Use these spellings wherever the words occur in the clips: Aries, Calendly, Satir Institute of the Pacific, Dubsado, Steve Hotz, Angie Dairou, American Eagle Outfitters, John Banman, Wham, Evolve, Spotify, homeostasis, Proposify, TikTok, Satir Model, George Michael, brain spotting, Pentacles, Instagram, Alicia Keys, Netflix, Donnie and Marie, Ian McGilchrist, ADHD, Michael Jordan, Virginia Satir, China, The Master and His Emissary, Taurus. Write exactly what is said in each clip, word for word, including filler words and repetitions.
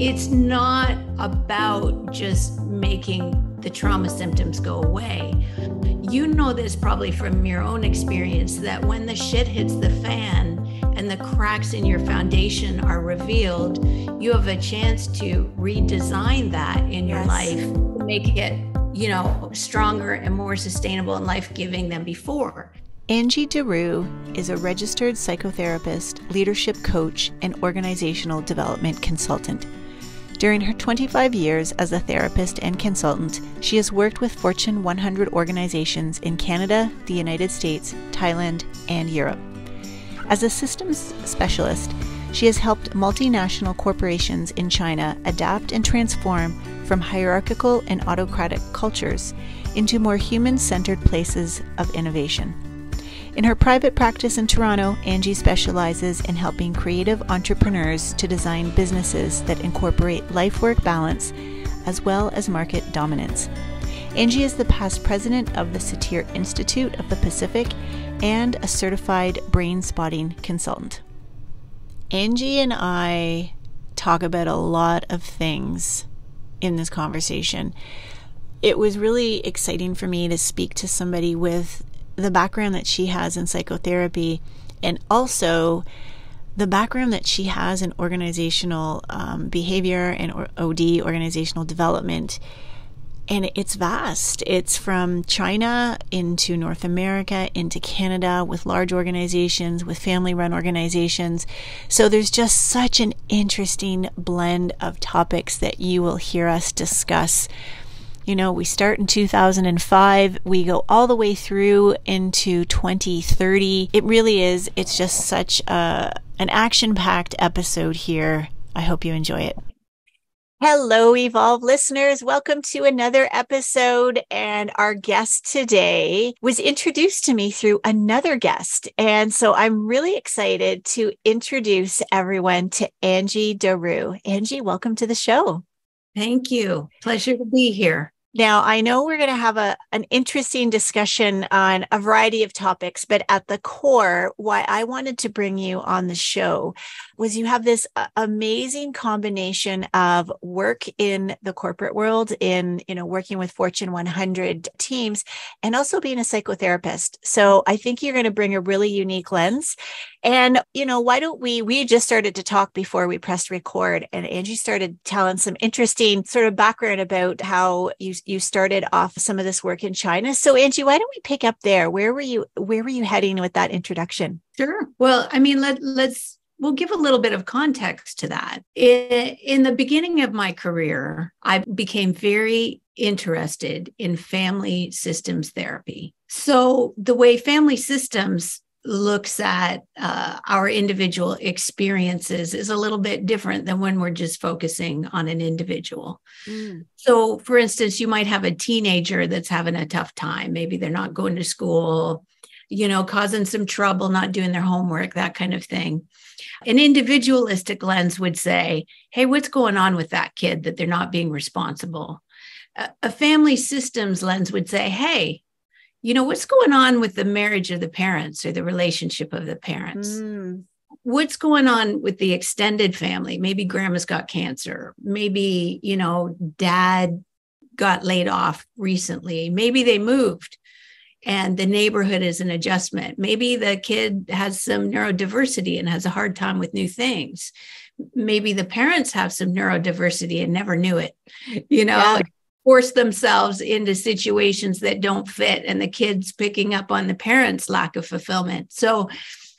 It's not about just making the trauma symptoms go away. You know this probably from your own experience, that when the shit hits the fan and the cracks in your foundation are revealed, you have a chance to redesign that in your yes. life, to make it, you know, stronger and more sustainable and life-giving than before. Angie Dairou is a registered psychotherapist, leadership coach, and organizational development consultant. During her twenty-five years as a therapist and consultant, she has worked with Fortune one hundred organizations in Canada, the United States, Thailand, and Europe. As a systems specialist, she has helped multinational corporations in China adapt and transform from hierarchical and autocratic cultures into more human-centered places of innovation. In her private practice in Toronto, Angie specializes in helping creative entrepreneurs to design businesses that incorporate life-work balance as well as market dominance. Angie is the past president of the Satir Institute of the Pacific and a certified brain spotting consultant. Angie and I talk about a lot of things in this conversation. It was really exciting for me to speak to somebody with the background that she has in psychotherapy, and also the background that she has in organizational um, behavior and or O D, organizational development. And it's vast. It's from China into North America, into Canada, with large organizations, with family-run organizations. So there's just such an interesting blend of topics that you will hear us discuss. You know, we start in two thousand five, we go all the way through into twenty thirty. It really is, it's just such a, an action-packed episode here. I hope you enjoy it. Hello, Evolve listeners. Welcome to another episode. And our guest today was introduced to me through another guest. And so I'm really excited to introduce everyone to Angie Dairou. Angie, welcome to the show. Thank you. Pleasure to be here. Now, I know we're going to have a, an interesting discussion on a variety of topics, but at the core, why I wanted to bring you on the show was you have this amazing combination of work in the corporate world, in, you know, working with Fortune one hundred teams, and also being a psychotherapist. So I think you're going to bring a really unique lens. And, you know, why don't we, we just started to talk before we pressed record, and Angie started telling some interesting sort of background about how you, you started off some of this work in China. So Angie, why don't we pick up there? Where were you, where were you heading with that introduction? Sure. Well, I mean, let, let's, we'll give a little bit of context to that. In, in the beginning of my career, I became very interested in family systems therapy. So the way family systems looks at uh, our individual experiences is a little bit different than when we're just focusing on an individual. Mm. So for instance, you might have a teenager that's having a tough time. Maybe they're not going to school, you know, causing some trouble, not doing their homework, that kind of thing. An individualistic lens would say, hey, what's going on with that kid that they're not being responsible? A, a family systems lens would say, hey, you know, what's going on with the marriage of the parents or the relationship of the parents? Mm. What's going on with the extended family? Maybe grandma's got cancer. Maybe, you know, dad got laid off recently. Maybe they moved and the neighborhood is an adjustment. Maybe the kid has some neurodiversity and has a hard time with new things. Maybe the parents have some neurodiversity and never knew it, you know? Yeah. Force themselves into situations that don't fit, and the kids picking up on the parents' lack of fulfillment. So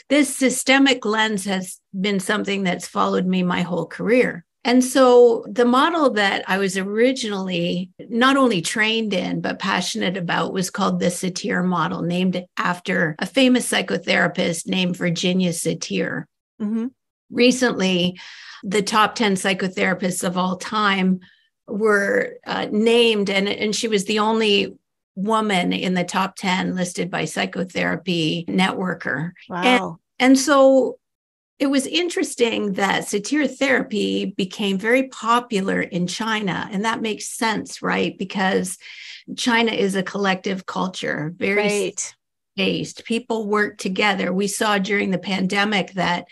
this systemic lens has been something that's followed me my whole career. And so the model that I was originally not only trained in, but passionate about was called the Satir model, named after a famous psychotherapist named Virginia Satir. Mm-hmm. Recently, the top ten psychotherapists of all time were uh, named, and, and she was the only woman in the top ten listed by Psychotherapy Networker. Wow. And, and so it was interesting that satir therapy became very popular in China. And that makes sense, right? Because China is a collective culture, very right. based. People work together. We saw during the pandemic that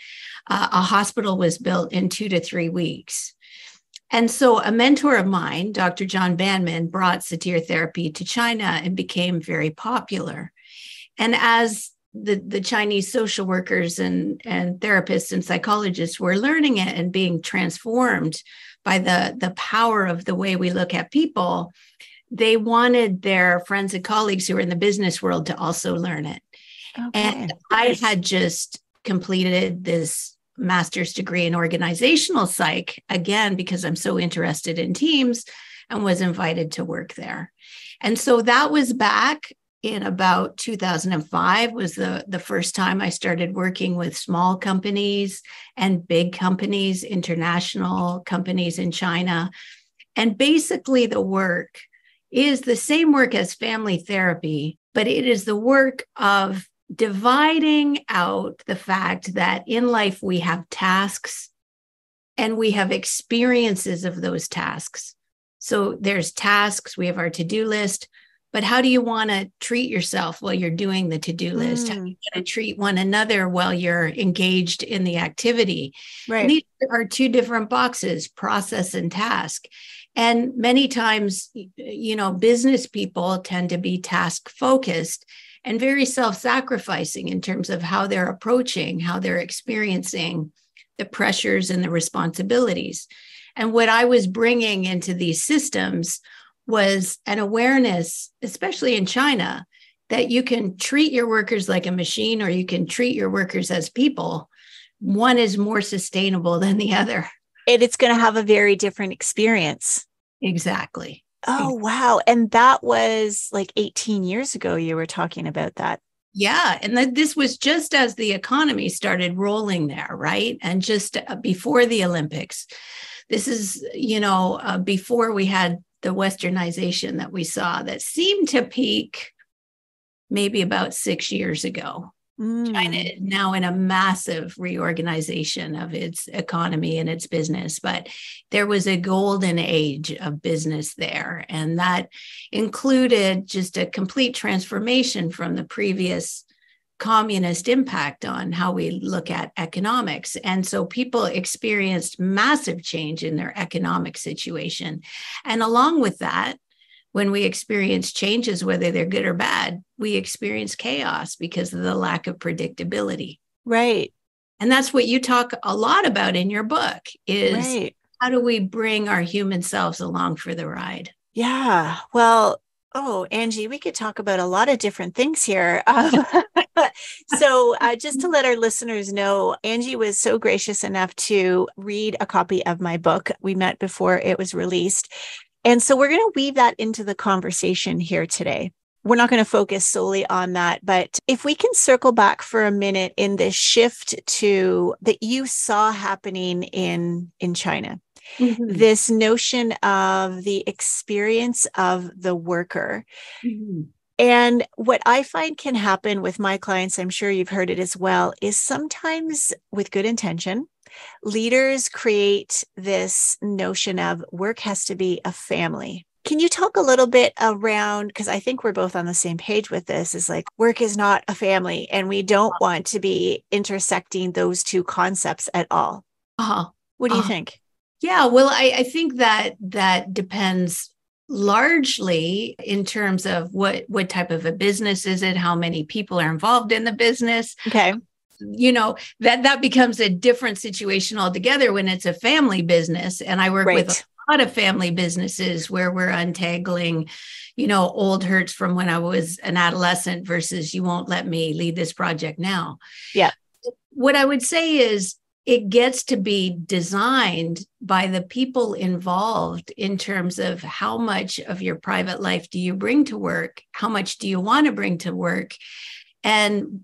uh, a hospital was built in two to three weeks. And so a mentor of mine, Doctor John Banman, brought satir therapy to China and became very popular. And as the, the Chinese social workers and, and therapists and psychologists were learning it and being transformed by the, the power of the way we look at people, they wanted their friends and colleagues who were in the business world to also learn it. Okay. And I had just completed this master's degree in organizational psych, again, because I'm so interested in teams, and was invited to work there. And so that was back in about two thousand five was the, the first time I started working with small companies and big companies, international companies in China. And basically the work is the same work as family therapy, but it is the work of dividing out the fact that in life we have tasks and we have experiences of those tasks. So there's tasks, we have our to-do list, but how do you want to treat yourself while you're doing the to-do list? Mm. How do you want to treat one another while you're engaged in the activity? Right. These are two different boxes, process and task. And many times, you know, business people tend to be task-focused and very self-sacrificing in terms of how they're approaching, how they're experiencing the pressures and the responsibilities. And what I was bringing into these systems was an awareness, especially in China, that you can treat your workers like a machine or you can treat your workers as people. One is more sustainable than the other. And it's going to have a very different experience. Exactly. Oh, wow. And that was like eighteen years ago you were talking about that. Yeah. And th- this was just as the economy started rolling there, right? And just uh, before the Olympics. This is, you know, uh, before we had the westernization that we saw that seemed to peak maybe about six years ago. Mm. China now in a massive reorganization of its economy and its business, but there was a golden age of business there. And that included just a complete transformation from the previous communist impact on how we look at economics. And so people experienced massive change in their economic situation. And along with that, when we experience changes, whether they're good or bad, we experience chaos because of the lack of predictability. Right. And that's what you talk a lot about in your book is right. How do we bring our human selves along for the ride? Yeah. Well, oh, Angie, we could talk about a lot of different things here. Um, so uh, just to let our listeners know, Angie was so gracious enough to read a copy of my book. We met before it was released. And so we're going to weave that into the conversation here today. We're not going to focus solely on that, but if we can circle back for a minute in this shift to that you saw happening in, in China, mm-hmm. this notion of the experience of the worker. Mm-hmm. And what I find can happen with my clients, I'm sure you've heard it as well, is sometimes with good intention, leaders create this notion of work has to be a family. Can you talk a little bit around, because I think we're both on the same page with this, is like work is not a family and we don't want to be intersecting those two concepts at all. Uh-huh. What do uh-huh. you think? Yeah, well, I, I think that that depends largely in terms of what, what type of a business is it, how many people are involved in the business. Okay. You know, that that becomes a different situation altogether when it's a family business. And I work right. with a lot of family businesses where we're untangling, you know, old hurts from when I was an adolescent versus you won't let me lead this project now. Yeah. What I would say is it gets to be designed by the people involved in terms of how much of your private life do you bring to work? How much do you want to bring to work? And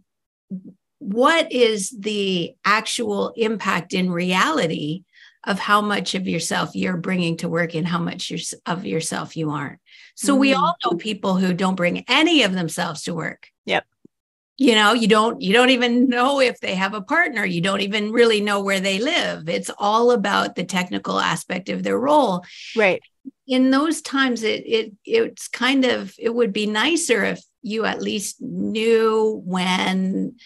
what is the actual impact in reality of how much of yourself you're bringing to work and how much of yourself you aren't? So mm-hmm. we all know people who don't bring any of themselves to work. Yep. You know, you don't, you don't even know if they have a partner. You don't even really know where they live. It's all about the technical aspect of their role. Right. In those times, it it it's kind of, it would be nicer if you at least knew when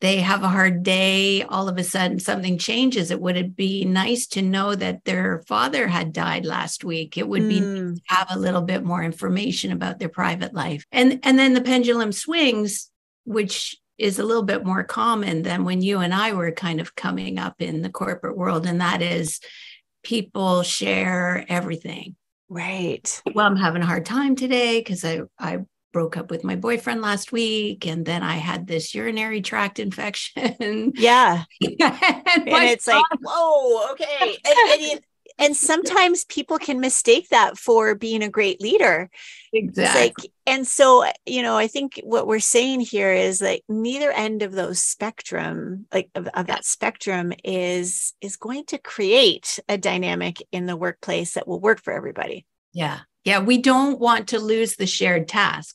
they have a hard day, all of a sudden something changes. It would be nice to know that their father had died last week. It would mm. be nice to have a little bit more information about their private life. And, and then the pendulum swings, which is a little bit more common than when you and I were kind of coming up in the corporate world. And that is people share everything. Right. Well, I'm having a hard time today because I, I broke up with my boyfriend last week. And then I had this urinary tract infection. Yeah. and and it's God. like, whoa, okay. and, and, and sometimes people can mistake that for being a great leader. Exactly. It's like, and so, you know, I think what we're saying here is like neither end of those spectrum, like of, of that spectrum is, is going to create a dynamic in the workplace that will work for everybody. Yeah. Yeah. We don't want to lose the shared task.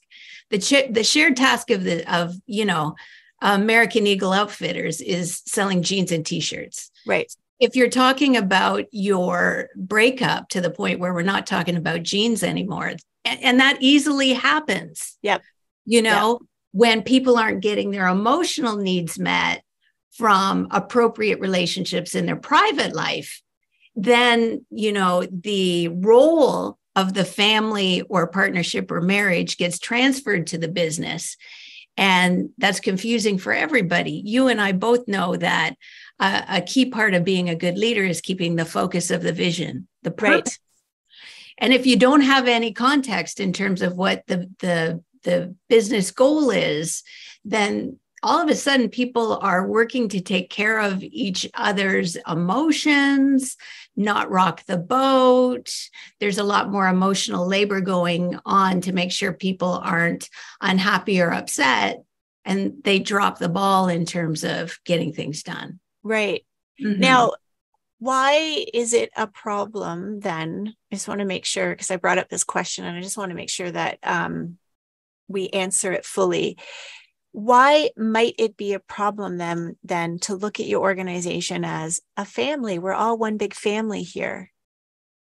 The ch- the shared task of the, of, you know, American Eagle Outfitters is selling jeans and t-shirts. Right. If you're talking about your breakup to the point where we're not talking about jeans anymore, and, and that easily happens, yep. you know, yep. when people aren't getting their emotional needs met from appropriate relationships in their private life, then, you know, the role of the family or partnership or marriage gets transferred to the business. And that's confusing for everybody. You and I both know that uh, a key part of being a good leader is keeping the focus of the vision, the purpose. Right. And if you don't have any context in terms of what the, the, the business goal is, then all of a sudden people are working to take care of each other's emotions, not rock the boat. There's a lot more emotional labor going on to make sure people aren't unhappy or upset, and they drop the ball in terms of getting things done. Right. Mm-hmm. Now, why is it a problem then? I just want to make sure, because I brought up this question and I just want to make sure that um, we answer it fully. Why might it be a problem then, then to look at your organization as a family? We're all one big family here.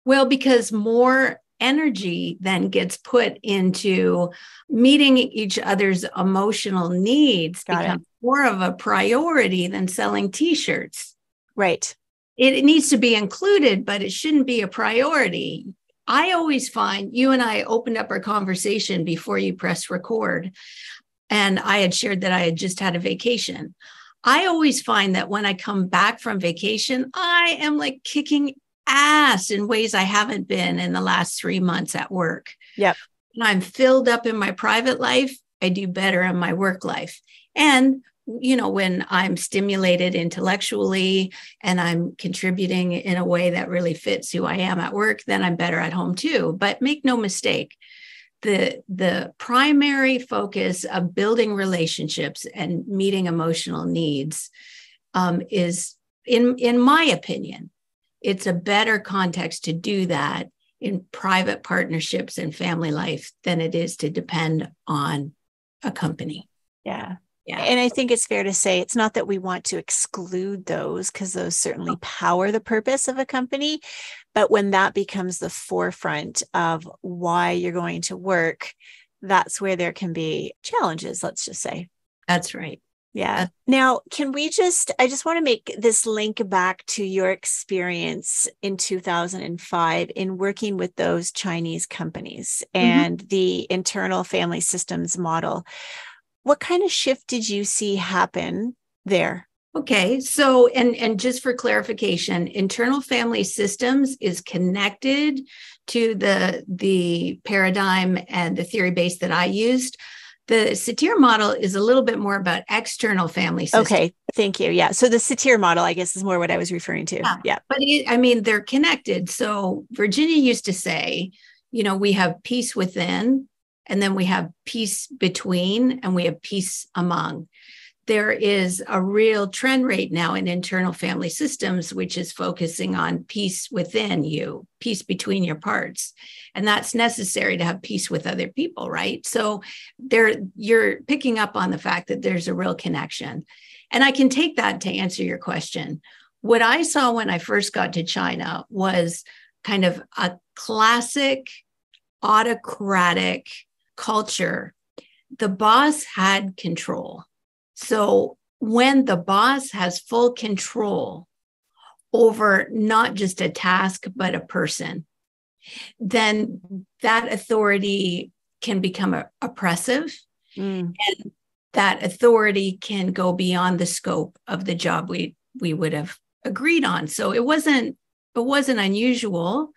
Well, because more energy then gets put into meeting each other's emotional needs becomes more of a priority than selling t-shirts. Right. It, it needs to be included, but it shouldn't be a priority. I always find, you and I opened up our conversation before you press record, and I had shared that I had just had a vacation. I always find that when I come back from vacation, I am like kicking ass in ways I haven't been in the last three months at work. Yep. And I'm filled up in my private life. I do better in my work life. And, you know, when I'm stimulated intellectually and I'm contributing in a way that really fits who I am at work, then I'm better at home too. But make no mistake, The, the primary focus of building relationships and meeting emotional needs um, is, in, in my opinion, it's a better context to do that in private partnerships and family life than it is to depend on a company. Yeah. Yeah. And I think it's fair to say it's not that we want to exclude those, because those certainly power the purpose of a company. But when that becomes the forefront of why you're going to work, that's where there can be challenges, let's just say. That's right. Yeah. Now, can we just, I just want to make this link back to your experience in two thousand five in working with those Chinese companies and mm-hmm. the internal family systems model. What kind of shift did you see happen there? Okay. So, and, and just for clarification, internal family systems is connected to the, the paradigm and the theory base that I used. The Satir model is a little bit more about external family systems. Okay. Thank you. Yeah. So the Satir model, I guess, is more what I was referring to. Yeah. yeah. But it, I mean, they're connected. So Virginia used to say, you know, we have peace within, and then we have peace between, and we have peace among. There is a real trend right now in internal family systems, which is focusing on peace within you, peace between your parts. And that's necessary to have peace with other people, right? So there, you're picking up on the fact that there's a real connection. And I can take that to answer your question. What I saw when I first got to China was kind of a classic autocratic culture. The boss had control. So when the boss has full control over not just a task, but a person, then that authority can become oppressive. Mm. And that authority can go beyond the scope of the job we we would have agreed on. So it wasn't it wasn't unusual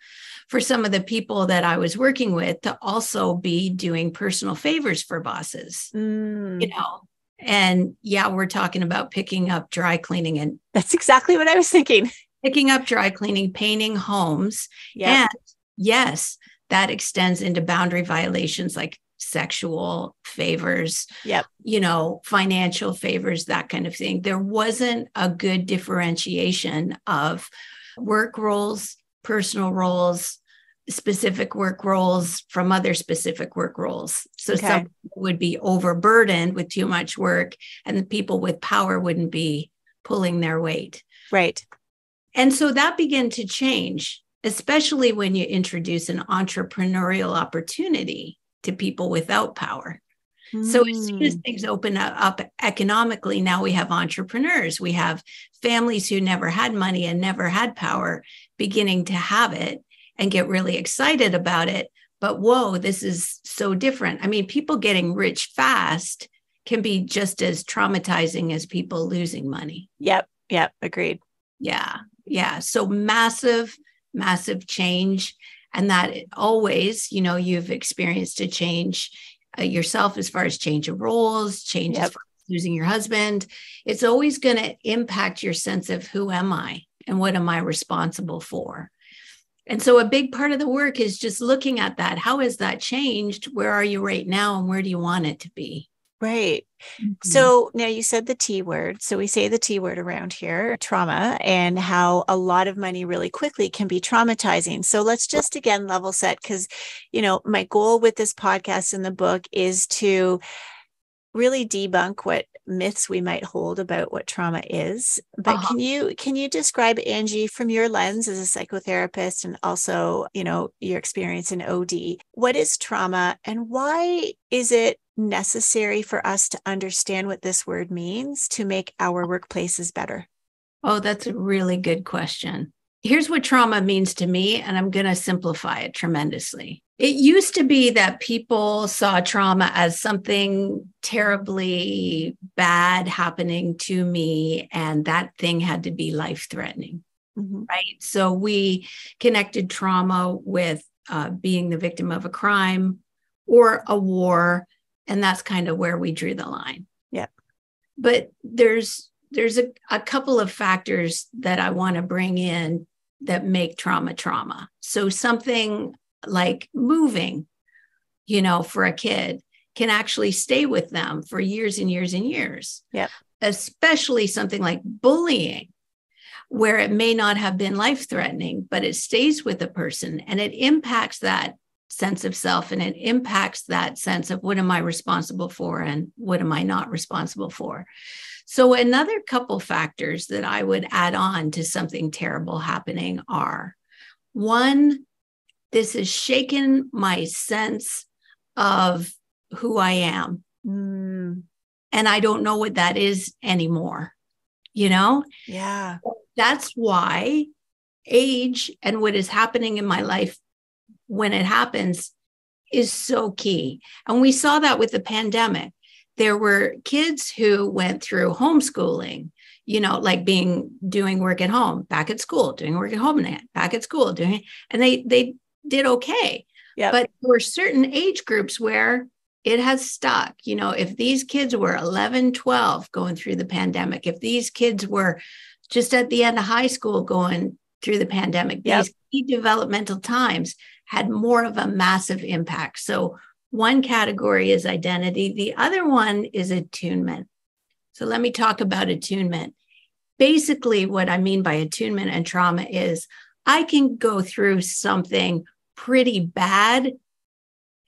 for some of the people that I was working with to also be doing personal favors for bosses. Mm. You know, and yeah, we're talking about picking up dry cleaning, and that's exactly what I was thinking. Picking up dry cleaning, painting homes, yeah. And yes, that extends into boundary violations like sexual favors, yep. you know, financial favors, that kind of thing. There wasn't a good differentiation of work roles, personal roles, specific work roles from other specific work roles. So okay. some would be overburdened with too much work, and the people with power wouldn't be pulling their weight. Right. And so that began to change, especially when you introduce an entrepreneurial opportunity to people without power. Mm. So as soon as things open up economically, now we have entrepreneurs. We have families who never had money and never had power beginning to have it and get really excited about it. But whoa, this is so different. I mean, people getting rich fast can be just as traumatizing as people losing money. Yep. Yep. Agreed. Yeah. Yeah. So massive, massive change. And that always, you know, you've experienced a change uh, yourself as far as change of roles, change yep. as far as losing your husband. It's always going to impact your sense of who am I and what am I responsible for? And so a big part of the work is just looking at that. How has that changed? Where are you right now? And where do you want it to be? Right. Mm-hmm. So now you said the T word. So we say the T word around here, trauma, and how a lot of money really quickly can be traumatizing. So let's just again level set, because, you know, my goal with this podcast and the book is to really debunk what myths we might hold about what trauma is. But uh-huh. can you can you describe, Angie, from your lens as a psychotherapist and also, you know, your experience in O D, what is trauma and why is it necessary for us to understand what this word means to make our workplaces better? Oh, that's a really good question. Here's what trauma means to me, and I'm going to simplify it tremendously. It used to be that people saw trauma as something terribly bad happening to me, and that thing had to be life-threatening, mm-hmm. right? So we connected trauma with uh, being the victim of a crime or a war, and that's kind of where we drew the line. Yeah. But there's there's a, a couple of factors that I want to bring in that make trauma trauma. So something like moving, you know, for a kid can actually stay with them for years and years and years. Yeah. Especially something like bullying, where it may not have been life-threatening, but it stays with a person and it impacts that sense of self, and it impacts that sense of what am I responsible for and what am I not responsible for. So another couple factors that I would add on to something terrible happening are, one, this has shaken my sense of who I am. Mm. And I don't know what that is anymore, you know? Yeah. That's why age and what is happening in my life when it happens is so key. And we saw that with the pandemic. There were kids who went through homeschooling, you know, like being doing work at home, back at school, doing work at home, back at school, doing, and they they did okay. Yep. But there were certain age groups where it has stuck. You know, if these kids were eleven, twelve going through the pandemic, if these kids were just at the end of high school going through the pandemic, yep. these key developmental times had more of a massive impact. So one category is identity. The other one is attunement. So let me talk about attunement. Basically, what I mean by attunement and trauma is I can go through something pretty bad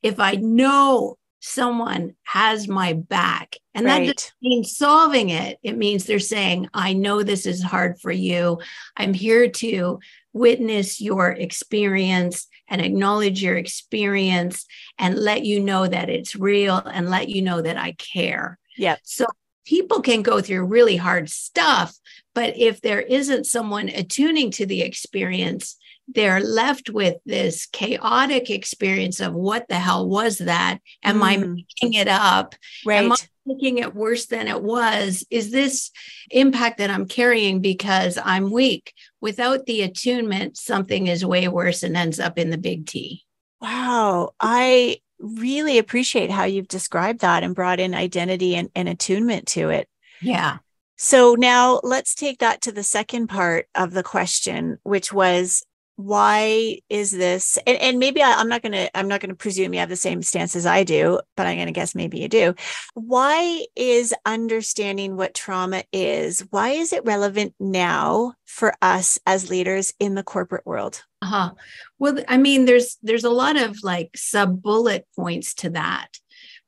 if I know someone has my back. And right. that doesn't mean solving it. It means they're saying, I know this is hard for you. I'm here to witness your experience and acknowledge your experience and let you know that it's real and let you know that I care. Yeah. So people can go through really hard stuff, but if there isn't someone attuning to the experience, they're left with this chaotic experience of what the hell was that? Am mm. I making it up? Right. Am I making it worse than it was? Is this impact that I'm carrying because I'm weak? Without the attunement, something is way worse and ends up in the big T. Wow. I really appreciate how you've described that and brought in identity and, and attunement to it. Yeah. So now let's take that to the second part of the question, which was, why is this? And, and maybe I, I'm not going to, I'm not going to presume you have the same stance as I do, but I'm going to guess maybe you do. Why is understanding what trauma is, why is it relevant now for us as leaders in the corporate world? Uh-huh. Well, I mean, there's, there's a lot of like sub bullet points to that,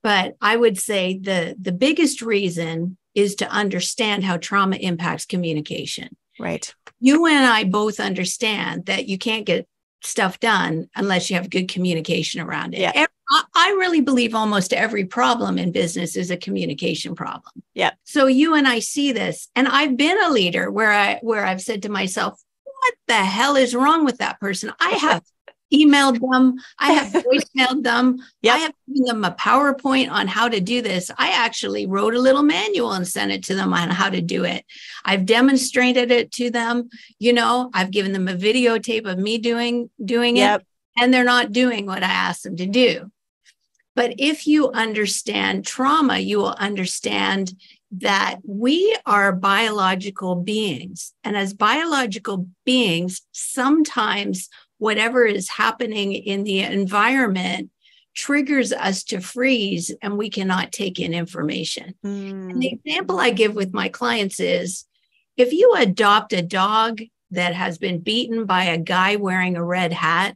but I would say the, the biggest reason is to understand how trauma impacts communication. Right. You and I both understand that you can't get stuff done unless you have good communication around it. Yeah. I really believe almost every problem in business is a communication problem. Yeah. So you and I see this, and I've been a leader where I where I've said to myself, "What the hell is wrong with that person? I have emailed them, I have voicemailed them, yep. I have given them a PowerPoint on how to do this. I actually wrote a little manual and sent it to them on how to do it. I've demonstrated it to them. You know, I've given them a videotape of me doing doing yep. it, and they're not doing what I asked them to do." But if you understand trauma, you will understand that we are biological beings, and as biological beings, sometimes whatever is happening in the environment triggers us to freeze, and we cannot take in information. Mm. And the example I give with my clients is, if you adopt a dog that has been beaten by a guy wearing a red hat,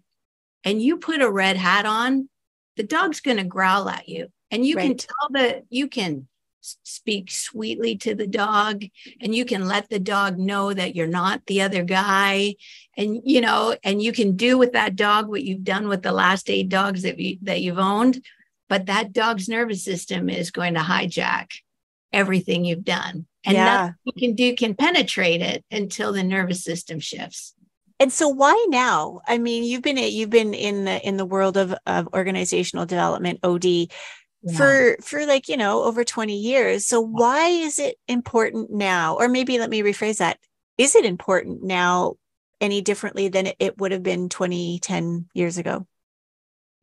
and you put a red hat on, the dog's going to growl at you. And you right. can tell that you can speak sweetly to the dog, and you can let the dog know that you're not the other guy. And, you know, and you can do with that dog what you've done with the last eight dogs that, you, that you've owned, but that dog's nervous system is going to hijack everything you've done. And yeah. nothing you can do can penetrate it until the nervous system shifts. And so why now? I mean, you've been, you've been in the, in the world of, of organizational development, O D, Yeah. for, for like, you know, over twenty years. So why is it important now? Or maybe let me rephrase that. Is it important now any differently than it would have been twenty, ten years ago?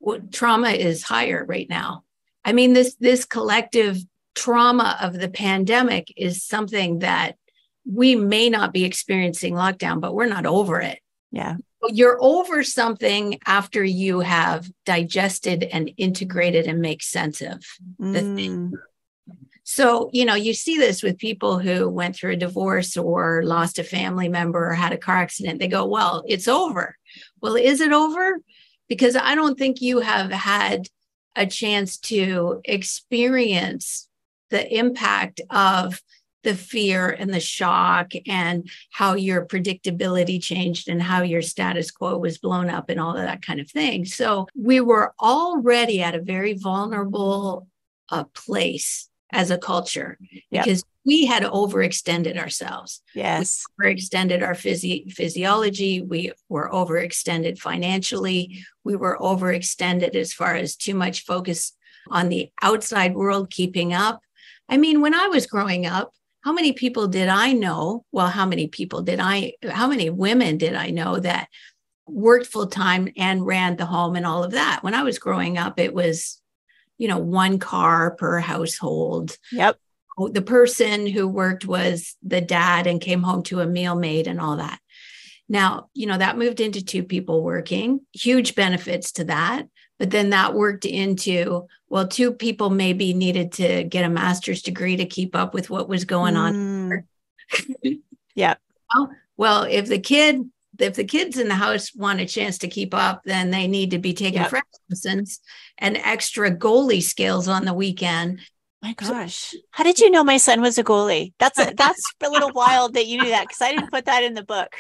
Well, trauma is higher right now. I mean, this, this collective trauma of the pandemic is something that we may not be experiencing lockdown, but we're not over it. Yeah. You're over something after you have digested and integrated and make sense of the mm. thing. So, you know, you see this with people who went through a divorce or lost a family member or had a car accident. They go, well, it's over. Well, is it over? Because I don't think you have had a chance to experience the impact of the fear and the shock and how your predictability changed and how your status quo was blown up and all of that kind of thing. So we were already at a very vulnerable uh, place as a culture yep. because we had overextended ourselves. Yes. We overextended our physi- physiology. We were overextended financially. We were overextended as far as too much focus on the outside world keeping up. I mean, when I was growing up, how many people did I know? Well, how many people did I, how many women did I know that worked full time and ran the home and all of that? When I was growing up, it was, you know, one car per household. Yep. The person who worked was the dad and came home to a meal made and all that. Now, you know, that moved into two people working, huge benefits to that. But then that worked into, well, two people maybe needed to get a master's degree to keep up with what was going on. Mm. yeah. Well, well, if the kid, if the kids in the house want a chance to keep up, then they need to be taking yep. French lessons and extra goalie skills on the weekend. My gosh. How did you know my son was a goalie? That's a, that's a little wild that you knew that, because I didn't put that in the book.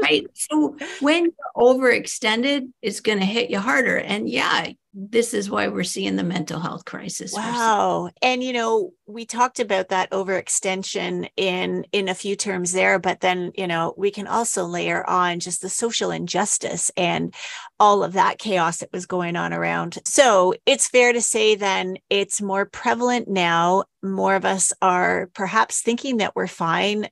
Right. So when you're overextended, it's going to hit you harder. And yeah, this is why we're seeing the mental health crisis. Wow. And, you know, we talked about that overextension in, in a few terms there, but then, you know, we can also layer on just the social injustice and all of that chaos that was going on around. So it's fair to say then it's more prevalent now. More of us are perhaps thinking that we're fine.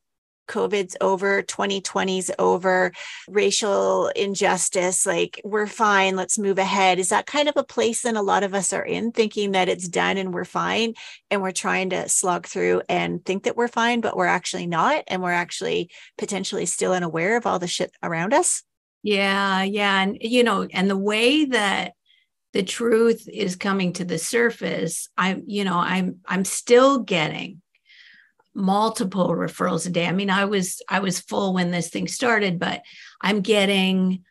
COVID's over, twenty twenty's over, racial injustice, like we're fine, let's move ahead. Is that kind of a place that a lot of us are in, thinking that it's done and we're fine, and we're trying to slog through and think that we're fine, but we're actually not, and we're actually potentially still unaware of all the shit around us? Yeah, yeah. And, you know, and the way that the truth is coming to the surface, I'm, you know, I'm, I'm still getting multiple referrals a day. I mean, I was, I was full when this thing started, but I'm getting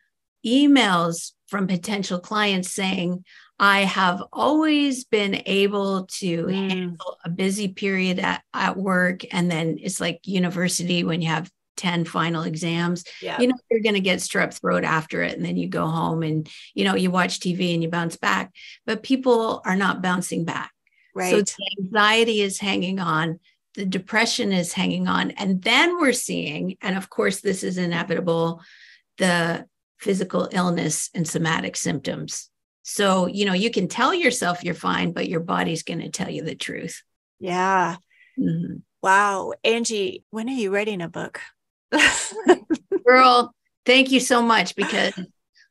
emails from potential clients saying, I have always been able to mm. handle a busy period at, at work. And then it's like university when you have ten final exams, yeah. you know, you're going to get strep throat after it. And then you go home and, you know, you watch T V and you bounce back, but people are not bouncing back. Right. So the anxiety is hanging on. The depression is hanging on. And then we're seeing, and of course, this is inevitable, the physical illness and somatic symptoms. So, you know, you can tell yourself you're fine, but your body's going to tell you the truth. Yeah. Mm-hmm. Wow. Angie, when are you writing a book? Girl, thank you so much, because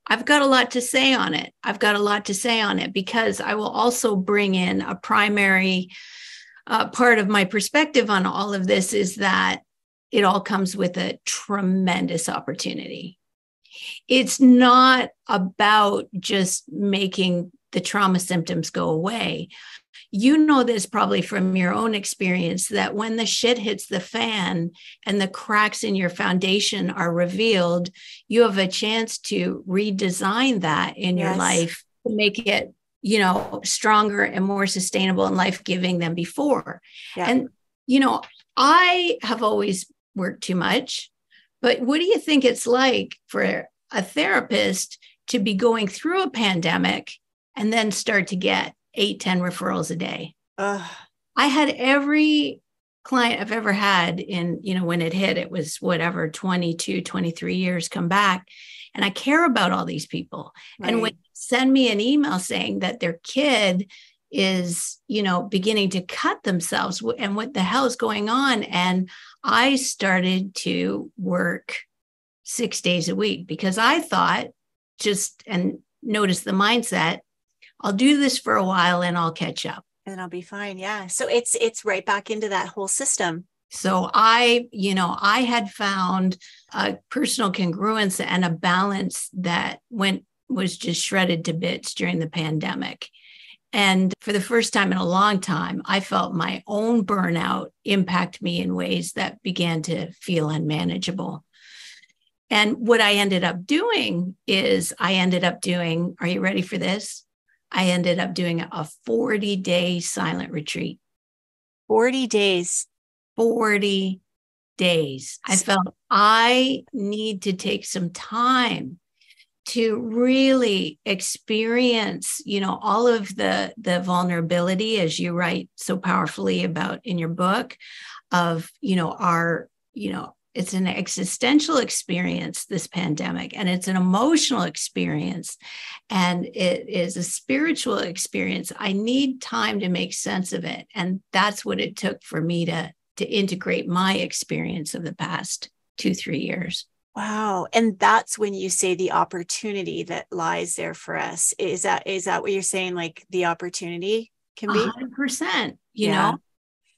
I've got a lot to say on it. I've got a lot to say on it because I will also bring in a primary Uh, part of my perspective on all of this is that it all comes with a tremendous opportunity. It's not about just making the trauma symptoms go away. You know this probably from your own experience, that when the shit hits the fan and the cracks in your foundation are revealed, you have a chance to redesign that in yes. your life to make it, you know, stronger and more sustainable and life-giving than before. Yeah. And, you know, I have always worked too much, but what do you think it's like for a therapist to be going through a pandemic and then start to get eight, ten referrals a day? Ugh. I had every client I've ever had in, you know, when it hit, it was whatever, twenty-two, twenty-three years come back. And I care about all these people. Right. And when they send me an email saying that their kid is, you know, beginning to cut themselves and what the hell is going on? And I started to work six days a week because I thought, just, and notice the mindset, I'll do this for a while and I'll catch up. And I'll be fine. Yeah. So it's, it's right back into that whole system. So I, you know, I had found a personal congruence and a balance that went, was just shredded to bits during the pandemic. And for the first time in a long time, I felt my own burnout impact me in ways that began to feel unmanageable. And what I ended up doing is I ended up doing, are you ready for this? I ended up doing a forty day silent retreat. forty days. forty days. I felt I need to take some time to really experience, you know, all of the, the vulnerability, as you write so powerfully about in your book, of, you know, our, you know, it's an existential experience, this pandemic, and it's an emotional experience, and it is a spiritual experience. I need time to make sense of it. And that's what it took for me to to integrate my experience of the past two, three years. Wow. And that's when you say the opportunity that lies there for us. Is that, is that what you're saying? Like the opportunity can be one hundred percent, you yeah. know,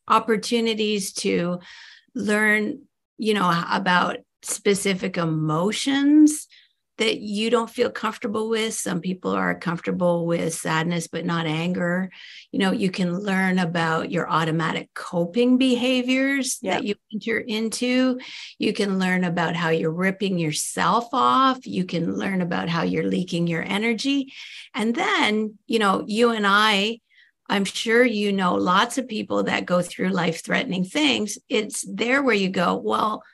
opportunities to learn, you know, about specific emotions that you don't feel comfortable with. Some people are comfortable with sadness, but not anger. You know, you can learn about your automatic coping behaviors yep. that you enter into. You can learn about how you're ripping yourself off. You can learn about how you're leaking your energy. And then, you know, you and I, I'm sure you know lots of people that go through life-threatening things. It's there where you go, well,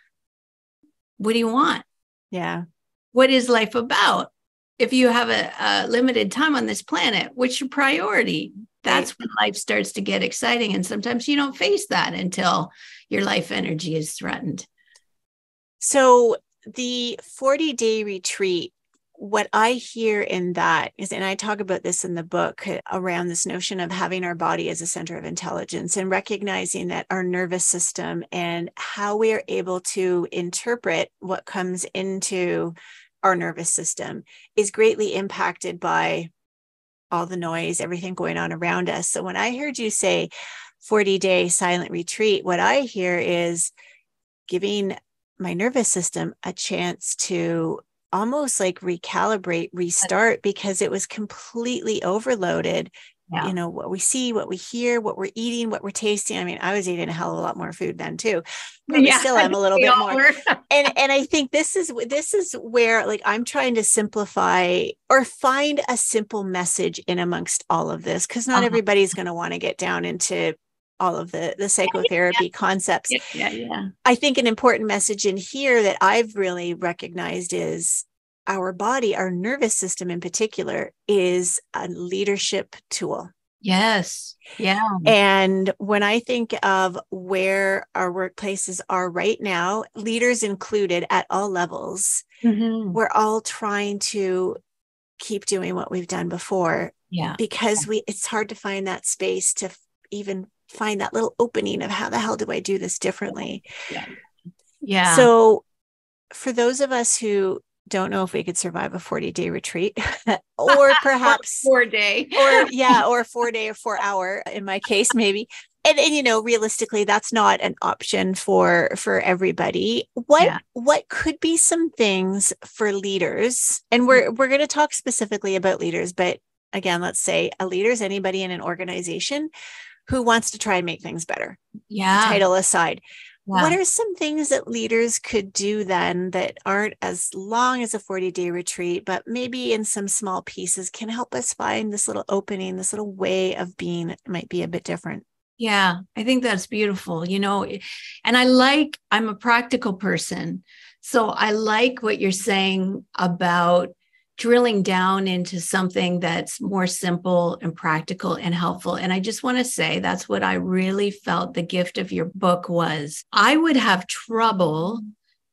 what do you want? Yeah. What is life about? if you have a, a limited time on this planet, what's your priority? That's when life starts to get exciting. And sometimes you don't face that until your life energy is threatened. So the forty-day retreat, what I hear in that is, and I talk about this in the book around this notion of having our body as a center of intelligence and recognizing that our nervous system and how we are able to interpret what comes into our nervous system is greatly impacted by all the noise, everything going on around us. So when I heard you say forty-day silent retreat, what I hear is giving my nervous system a chance to almost like recalibrate, restart, because it was completely overloaded. Yeah. You know, what we see, what we hear, what we're eating, what we're tasting. I mean, I was eating a hell of a lot more food then too, but yeah, still I'm a little bit more. and and I think this is, this is where like, I'm trying to simplify or find a simple message in amongst all of this. Cause not uh-huh. everybody's going to want to get down into all of the, the psychotherapy yeah. concepts. Yeah, yeah, yeah. I think an important message in here that I've really recognized is our body, our nervous system in particular, is a leadership tool. Yes. Yeah. And when I think of where our workplaces are right now, leaders included at all levels, mm-hmm. we're all trying to keep doing what we've done before. Yeah. Because we, it's hard to find that space to even find that little opening of how the hell do I do this differently? Yeah. Yeah. So for those of us who don't know if we could survive a forty-day retreat or perhaps four day or yeah, or four day or four hour in my case, maybe. And, and, you know, realistically, that's not an option for, for everybody. What, yeah. what could be some things for leaders? And we're, we're going to talk specifically about leaders, but again, let's say a leader is anybody in an organization who wants to try and make things better. Yeah. Title aside. Yeah. What are some things that leaders could do then that aren't as long as a forty-day retreat, but maybe in some small pieces can help us find this little opening, this little way of being that might be a bit different? Yeah, I think that's beautiful. You know, and I like, I'm a practical person. So I like what you're saying about drilling down into something that's more simple and practical and helpful. And I just want to say that's what I really felt the gift of your book was. I would have trouble,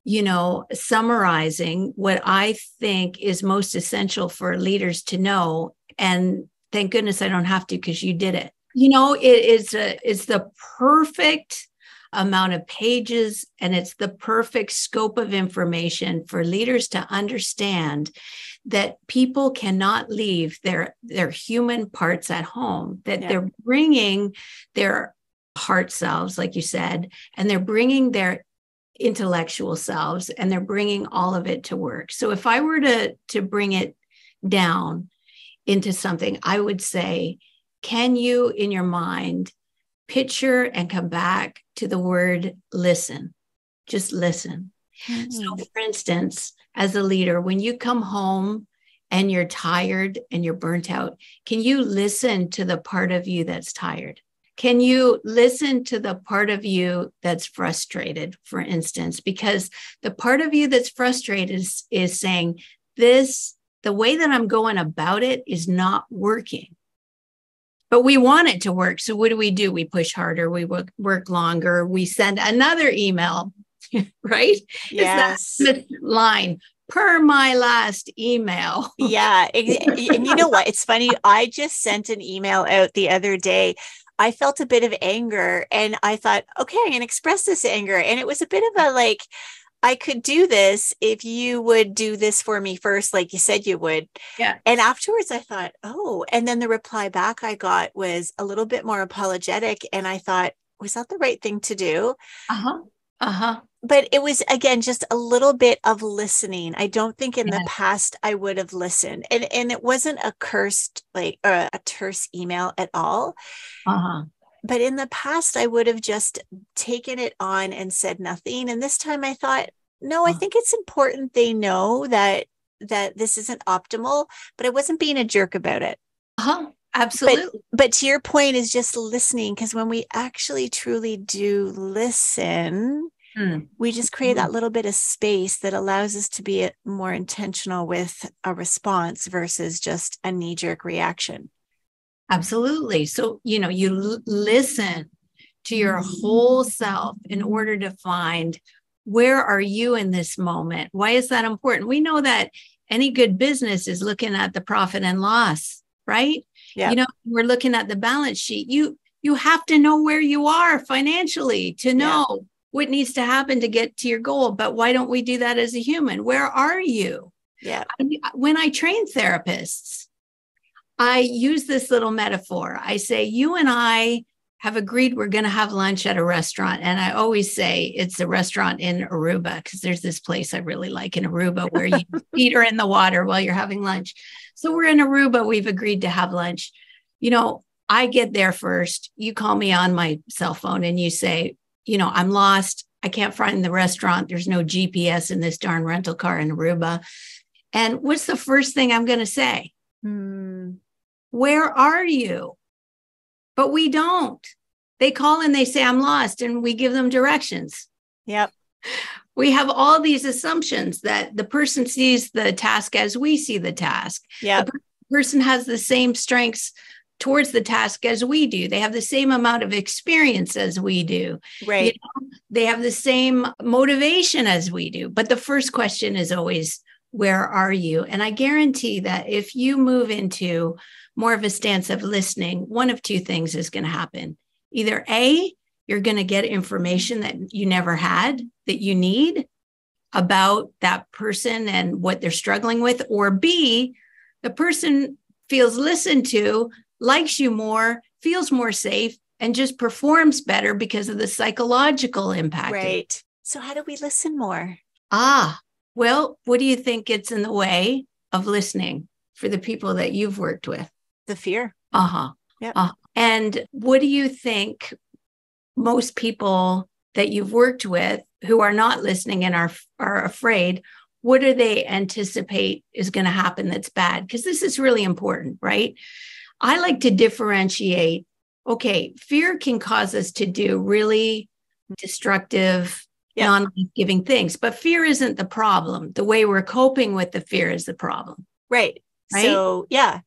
you know, summarizing what I think is most essential for leaders to know. And thank goodness I don't have to, because you did it. You know, it is a, it's the perfect amount of pages, and it's the perfect scope of information for leaders to understand that people cannot leave their, their human parts at home, that yeah. they're bringing their heart selves, like you said, and they're bringing their intellectual selves, and they're bringing all of it to work. So if I were to, to bring it down into something, I would say, can you in your mind picture and come back to the word listen? Just listen. Mm-hmm. So for instance, as a leader, when you come home and you're tired and you're burnt out, can you listen to the part of you that's tired? Can you listen to the part of you that's frustrated, for instance? Because the part of you that's frustrated is, is saying, this, the way that I'm going about it is not working. But we want it to work. So what do we do? We push harder. We work, work longer. We send another email, right? Yes. It's that line, per my last email. Yeah. And you know what? It's funny. I just sent an email out the other day. I felt a bit of anger, and I thought, okay, I'm going to express this anger. And it was a bit of a like, I could do this if you would do this for me first, like you said you would. Yeah. And afterwards I thought, oh, and then the reply back I got was a little bit more apologetic. And I thought, was that the right thing to do? Uh-huh. Uh-huh. But it was, again, just a little bit of listening. I don't think in yeah. the past I would have listened. And and it wasn't a cursed, like uh, a terse email at all. Uh-huh. But in the past, I would have just taken it on and said nothing. And this time I thought, no, I think it's important they know that that this isn't optimal, but I wasn't being a jerk about it. Uh-huh. Absolutely. But, but to your point is just listening, because when we actually truly do listen, Mm. We just create that little bit of space that allows us to be more intentional with a response versus just a knee-jerk reaction. Absolutely. So, you know, you l- listen to your whole self in order to find, where are you in this moment? Why is that important? We know that any good business is looking at the profit and loss, right? Yeah. You know, we're looking at the balance sheet. You, you have to know where you are financially to know yeah. what needs to happen to get to your goal. But why don't we do that as a human? Where are you? Yeah. I, when I train therapists, I use this little metaphor. I say, you and I have agreed we're going to have lunch at a restaurant. And I always say it's a restaurant in Aruba, because there's this place I really like in Aruba where your feet are in the water while you're having lunch. So we're in Aruba. We've agreed to have lunch. You know, I get there first. You call me on my cell phone and you say, you know, I'm lost. I can't find the restaurant. There's no G P S in this darn rental car in Aruba. And what's the first thing I'm going to say? Hmm. Where are you? But we don't. They call and they say, I'm lost. And we give them directions. Yep. We have all these assumptions that the person sees the task as we see the task. Yeah. The per- person has the same strengths towards the task as we do. They have the same amount of experience as we do. Right. You know, they have the same motivation as we do. But the first question is always, where are you? And I guarantee that if you move into more of a stance of listening, one of two things is going to happen. Either A, you're going to get information that you never had, that you need about that person and what they're struggling with, or B, the person feels listened to, likes you more, feels more safe, and just performs better because of the psychological impact. Right. So how do we listen more? Ah, well, what do you think gets in the way of listening for the people that you've worked with? The fear. Uh-huh. Yeah. Uh-huh. And what do you think most people that you've worked with who are not listening and are, are afraid, what do they anticipate is going to happen that's bad? Because this is really important, right? I like to differentiate. Okay, fear can cause us to do really destructive, yeah. non-life-giving things, but fear isn't the problem. The way we're coping with the fear is the problem. Right. Right? So, yeah.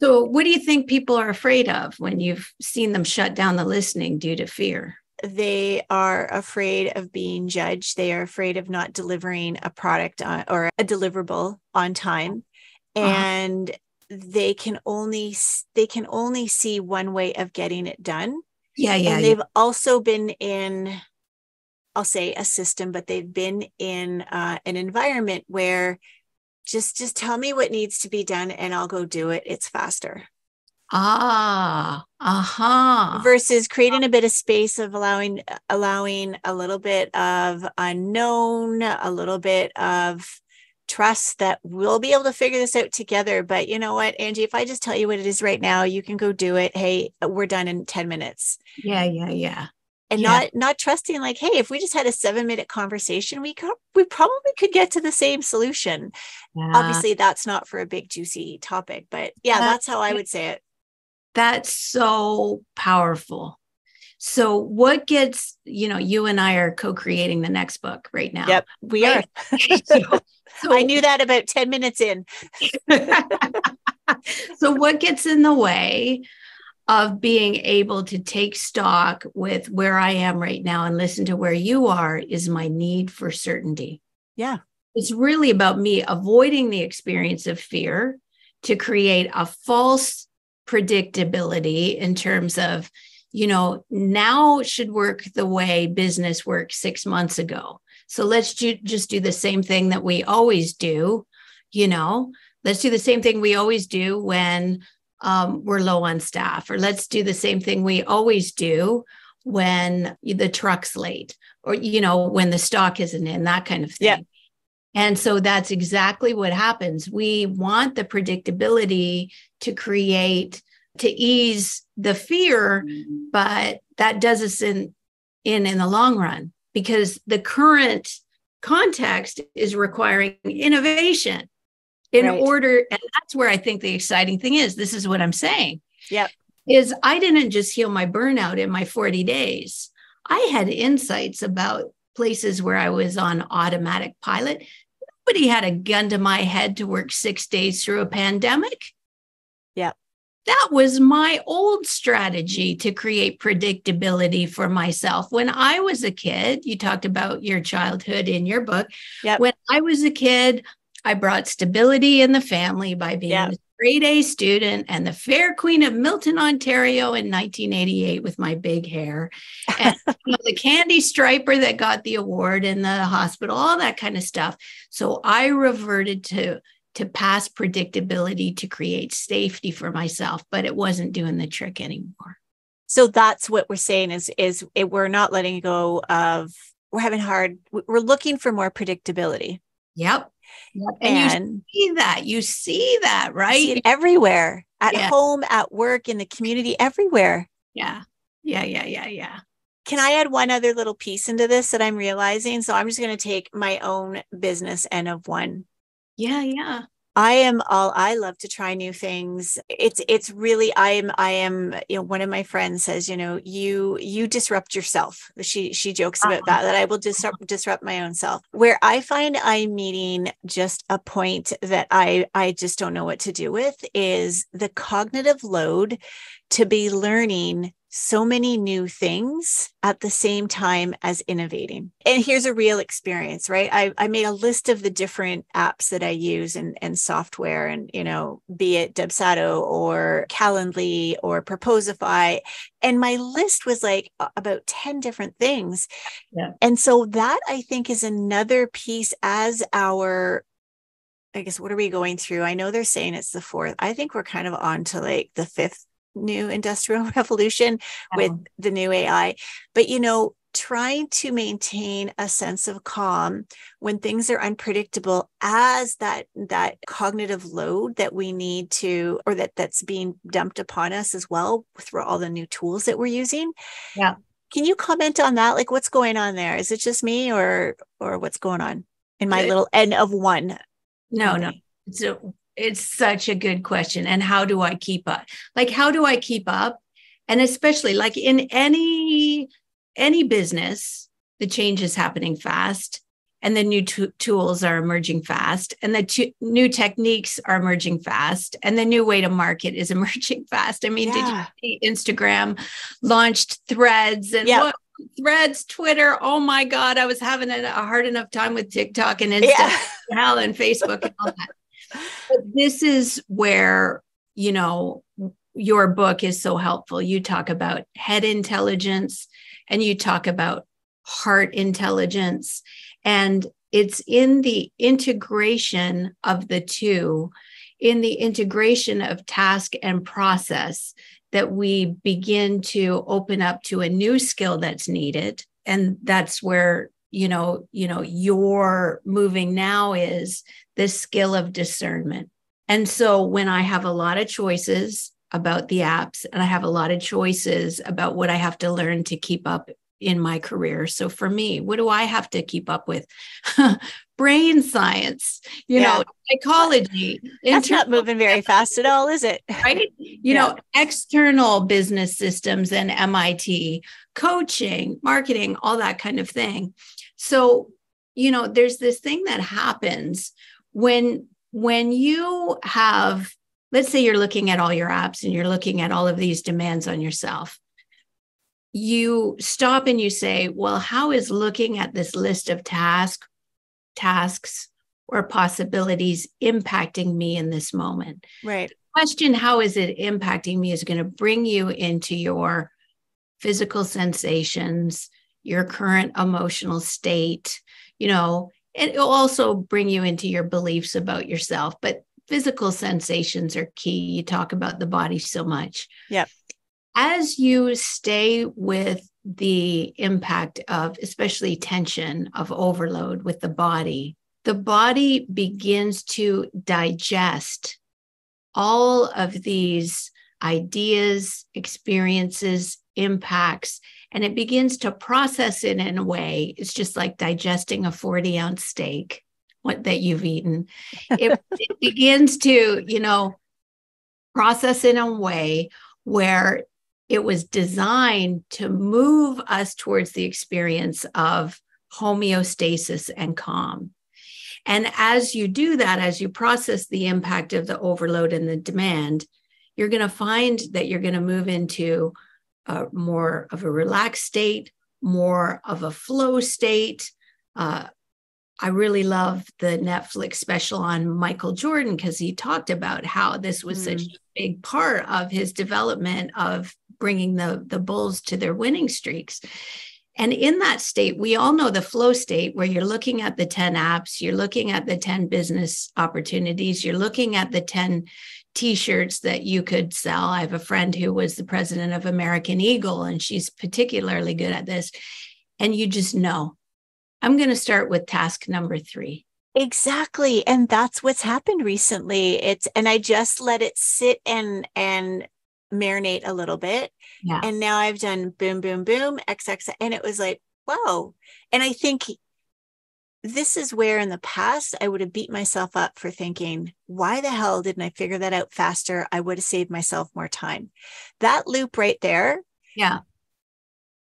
So what do you think people are afraid of when you've seen them shut down the listening due to fear? They are afraid of being judged. They are afraid of not delivering a product on, or a deliverable on time. And uh-huh. they can only, they can only see one way of getting it done. Yeah. Yeah. And they've yeah. also been in, I'll say a system, but they've been in uh, an environment where just, just tell me what needs to be done and I'll go do it. It's faster. Ah, uh-huh. Versus creating a bit of space of allowing, allowing a little bit of unknown, a little bit of trust that we'll be able to figure this out together. But you know what, Angie, if I just tell you what it is right now, you can go do it. Hey, we're done in ten minutes. Yeah, yeah, yeah. And yeah. not not trusting, like, hey, if we just had a seven minute conversation, we could, we probably could get to the same solution. Yeah. Obviously, that's not for a big juicy topic, but yeah, that's, that's how I would say it. That's so powerful. So, what gets you know? You and I are co-creating the next book right now. Yep, we right? are. so, so, I knew that about ten minutes in. So, what gets in the way of being able to take stock with where I am right now and listen to where you are is my need for certainty. Yeah. It's really about me avoiding the experience of fear to create a false predictability in terms of, you know, now should work the way business worked six months ago. So let's ju- just do the same thing that we always do. You know, let's do the same thing we always do when Um, we're low on staff, or let's do the same thing we always do when the truck's late, or, you know, when the stock isn't in, that kind of thing. Yeah. And so that's exactly what happens. We want the predictability to create, to ease the fear, mm-hmm. but that does us in, in, in the long run, because the current context is requiring innovation. In right. order, and that's where I think the exciting thing is, this is what I'm saying, yep. is I didn't just heal my burnout in my forty days. I had insights about places where I was on automatic pilot. Nobody had a gun to my head to work six days through a pandemic. Yeah. That was my old strategy to create predictability for myself. When I was a kid, you talked about your childhood in your book. Yep. When I was a kid, I brought stability in the family by being yep. a grade A student and the fair queen of Milton, Ontario in nineteen eighty-eight with my big hair and you know, the candy striper that got the award in the hospital, all that kind of stuff. So I reverted to to pass predictability to create safety for myself, but it wasn't doing the trick anymore. So that's what we're saying is, is it, we're not letting go of, we're having hard, we're looking for more predictability. Yep. yep. And, and you see that, you see that, right? See it everywhere, at yeah. home, at work, in the community, everywhere. Yeah. Yeah. Yeah. Yeah. Yeah. Can I add one other little piece into this that I'm realizing? So I'm just going to take my own business and of one. Yeah, yeah. I am all, I love to try new things. It's, it's really, I am, I am, you know, one of my friends says, you know, you, you disrupt yourself. She, she jokes about uh-huh. that, that I will disrupt, disrupt my own self, where I find I'm meeting just a point that I, I just don't know what to do with is the cognitive load to be learning so many new things at the same time as innovating. And here's a real experience, right? I, I made a list of the different apps that I use and, and software and, you know, be it Dubsado or Calendly or Proposify. And my list was like about ten different things. Yeah. And so that I think is another piece as our, I guess, what are we going through? I know they're saying it's the fourth. I think we're kind of on to like the fifth new industrial revolution with oh. the new A I, but you know, trying to maintain a sense of calm when things are unpredictable as that, that cognitive load that we need to, or that that's being dumped upon us as well through all the new tools that we're using. Yeah. Can you comment on that? Like what's going on there? Is it just me or, or what's going on in my good. Little N of one? No, no. So it's such a good question. And how do I keep up? Like, how do I keep up? And especially like in any, any business, the change is happening fast and the new t- tools are emerging fast and the t- new techniques are emerging fast and the new way to market is emerging fast. I mean, yeah. did you see Instagram launched Threads and yep. what? Threads, Twitter. Oh my God. I was having a hard enough time with TikTok and Instagram yeah. and Facebook and all that. But this is where, you know, your book is so helpful. You talk about head intelligence and you talk about heart intelligence. And it's in the integration of the two, in the integration of task and process that we begin to open up to a new skill that's needed. And that's where you know, you know, you're moving now is this skill of discernment. And so when I have a lot of choices about the apps and I have a lot of choices about what I have to learn to keep up in my career. So for me, what do I have to keep up with? Brain science, you yeah. know, psychology. That's not moving very fast at all, is it? Right? You yeah. know, external business systems and M I T, coaching, marketing, all that kind of thing. So, you know, there's this thing that happens when, when you have, let's say you're looking at all your apps and you're looking at all of these demands on yourself. You stop and you say, well, how is looking at this list of task, tasks or possibilities impacting me in this moment? Right. The question, how is it impacting me is going to bring you into your physical sensations, your current emotional state, you know, and it'll also bring you into your beliefs about yourself. But physical sensations are key. You talk about the body so much. Yep. As you stay with the impact of, especially tension of overload with the body, the body begins to digest all of these ideas, experiences, impacts, and it begins to process it in a way. It's just like digesting a forty ounce steak what, that you've eaten. It, it begins to, you know, process in a way where it was designed to move us towards the experience of homeostasis and calm. And as you do that, as you process the impact of the overload and the demand, you're going to find that you're going to move into uh, more of a relaxed state, more of a flow state. Uh, I really love the Netflix special on Michael Jordan because he talked about how this was mm. such a big part of his development of bringing the, the Bulls to their winning streaks. And in that state, we all know the flow state where you're looking at the ten apps, you're looking at the ten business opportunities, you're looking at the ten T-shirts that you could sell. I have a friend who was the president of American Eagle, and she's particularly good at this. And you just know, I'm going to start with task number three. Exactly. And that's what's happened recently. It's, and I just let it sit and, and marinate a little bit. Yeah. And now I've done boom, boom, boom, X X. And it was like, whoa. And I think this is where in the past I would have beat myself up for thinking, why the hell didn't I figure that out faster? I would have saved myself more time. That loop right there. Yeah.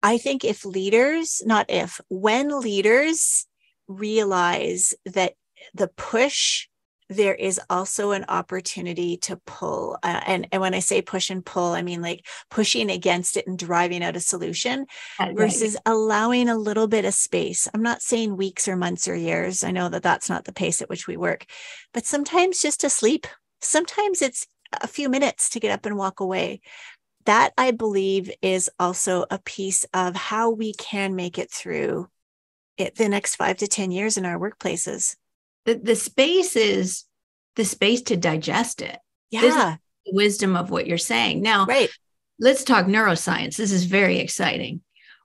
I think if leaders, not if, when leaders realize that the push, there is also an opportunity to pull. Uh, and, and when I say push and pull, I mean like pushing against it and driving out a solution right. versus allowing a little bit of space. I'm not saying weeks or months or years. I know that that's not the pace at which we work, but sometimes just to sleep. Sometimes it's a few minutes to get up and walk away. That, I believe, is also a piece of how we can make it through it, the next five to ten years in our workplaces. The, the space is the space to digest it. Yeah. This is the wisdom of what you're saying. Now, right. Let's talk neuroscience. This is very exciting.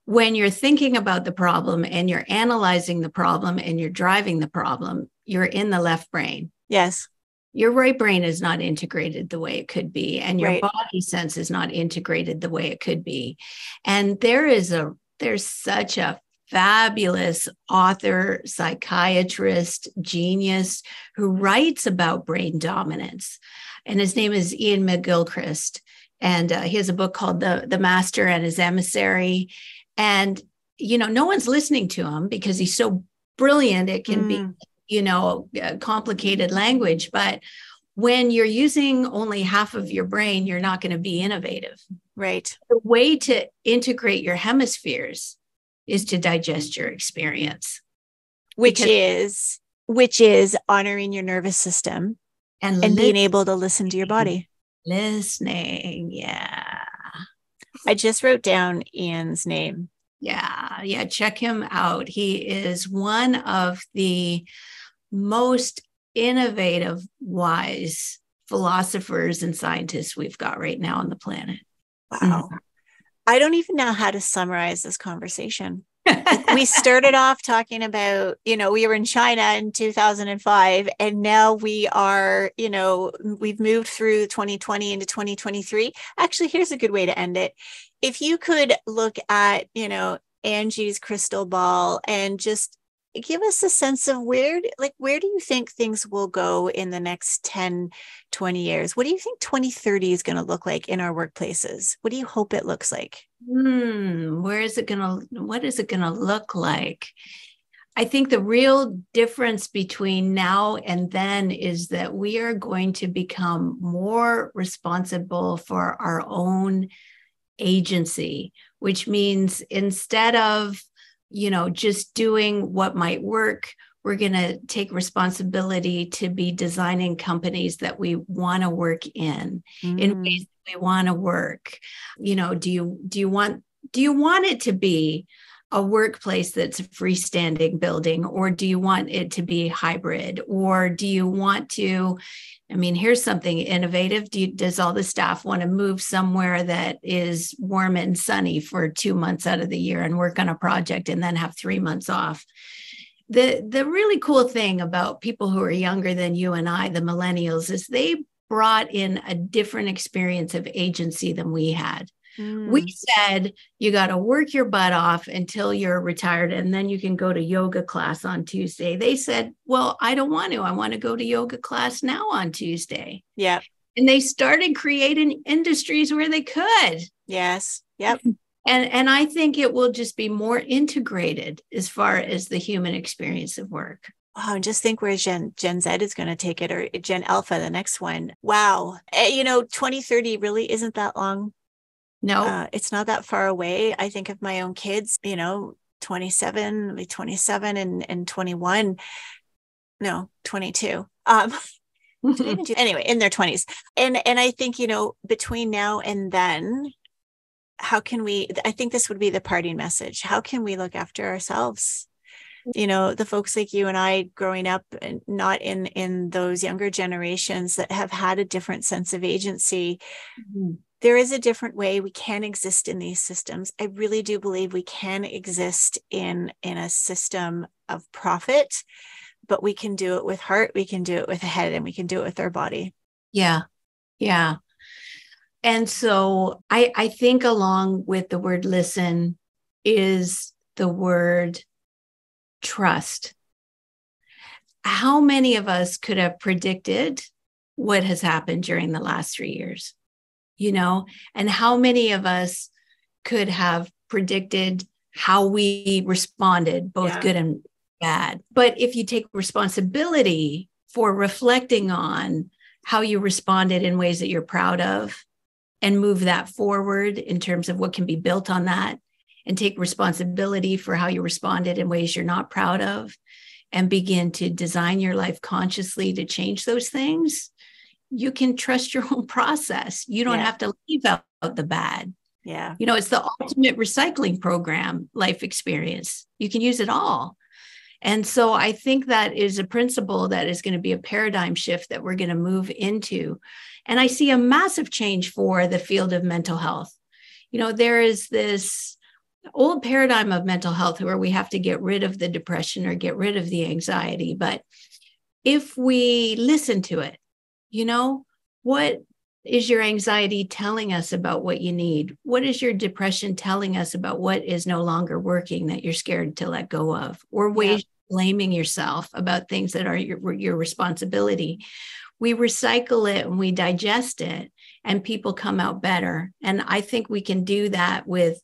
When you're thinking about the problem and you're analyzing the problem and you're driving the problem, you're in the left brain. Yes. Your right brain is not integrated the way it could be, and your right. body sense is not integrated the way it could be. And there is a there's such a fabulous author, psychiatrist, genius who writes about brain dominance, and his name is Ian McGilchrist, and uh, he has a book called The The Master and His Emissary. And you know, no one's listening to him because he's so brilliant. It can mm. be. You know, complicated language, but when you're using only half of your brain, you're not going to be innovative. Right. The way to integrate your hemispheres is to digest your experience, which because- is which is honoring your nervous system and, and li- being able to listen to your body. Listening, yeah. I just wrote down Ian's name. Yeah, yeah, check him out. He is one of the most innovative, wise philosophers and scientists we've got right now on the planet. Wow. Mm. I don't even know how to summarize this conversation. We started off talking about, you know, we were in China in two thousand five, and now we are, you know, we've moved through twenty twenty into twenty twenty-three. Actually, here's a good way to end it. If you could look at, you know, Angie's crystal ball and just give us a sense of where, like, where do you think things will go in the next ten, twenty years? What do you think twenty thirty is going to look like in our workplaces? What do you hope it looks like? Hmm, where is it going to, what is it going to look like? I think the real difference between now and then is that we are going to become more responsible for our own agency, which means instead of, you know, just doing what might work, we're going to take responsibility to be designing companies that we want to work in, mm. in ways that we want to work. You know, do you, do you want, do you want it to be a workplace that's a freestanding building, or do you want it to be hybrid, or do you want to, I mean, here's something innovative. Do you, does all the staff want to move somewhere that is warm and sunny for two months out of the year and work on a project and then have three months off? The, the really cool thing about people who are younger than you and I, the millennials, is they brought in a different experience of agency than we had. Mm. We said, you got to work your butt off until you're retired, and then you can go to yoga class on Tuesday. They said, well, I don't want to. I want to go to yoga class now on Tuesday. Yeah. And they started creating industries where they could. Yes. Yep. And, and I think it will just be more integrated as far as the human experience of work. Wow, and just think where Gen, Gen Z is going to take it, or Gen Alpha, the next one. Wow. You know, twenty thirty really isn't that long. No, uh, it's not that far away. I think of my own kids, you know, twenty-seven, twenty-seven and, and twenty-one. No, twenty-two. Um, anyway, in their twenties. And, and I think, you know, between now and then, how can we, I think this would be the parting message. How can we look after ourselves? You know, the folks like you and I growing up, and not in, in those younger generations that have had a different sense of agency. Mm-hmm. There is a different way we can exist in these systems. I really do believe we can exist in, in a system of profit, but we can do it with heart. We can do it with a head, and we can do it with our body. Yeah. Yeah. And so I, I think along with the word listen is the word trust. How many of us could have predicted what has happened during the last three years? You know, and how many of us could have predicted how we responded, both yeah. good and bad? But if you take responsibility for reflecting on how you responded in ways that you're proud of, and move that forward in terms of what can be built on that, and take responsibility for how you responded in ways you're not proud of, and begin to design your life consciously to change those things, you can trust your own process. You don't yeah. have to leave out the bad. Yeah. You know, it's the ultimate recycling program, life experience. You can use it all. And so I think that is a principle that is going to be a paradigm shift that we're going to move into. And I see a massive change for the field of mental health. You know, there is this old paradigm of mental health where we have to get rid of the depression or get rid of the anxiety. But if we listen to it, you know, what is your anxiety telling us about what you need? What is your depression telling us about what is no longer working that you're scared to let go of? Or ways yeah. blaming yourself about things that are your, your responsibility. We recycle it and we digest it, and people come out better. And I think we can do that with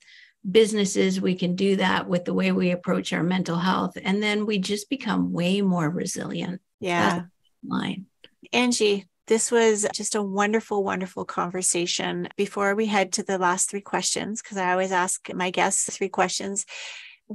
businesses. We can do that with the way we approach our mental health. And then we just become way more resilient. Yeah. Line. Angie, this was just a wonderful, wonderful conversation. Before we head to the last three questions, because I always ask my guests three questions,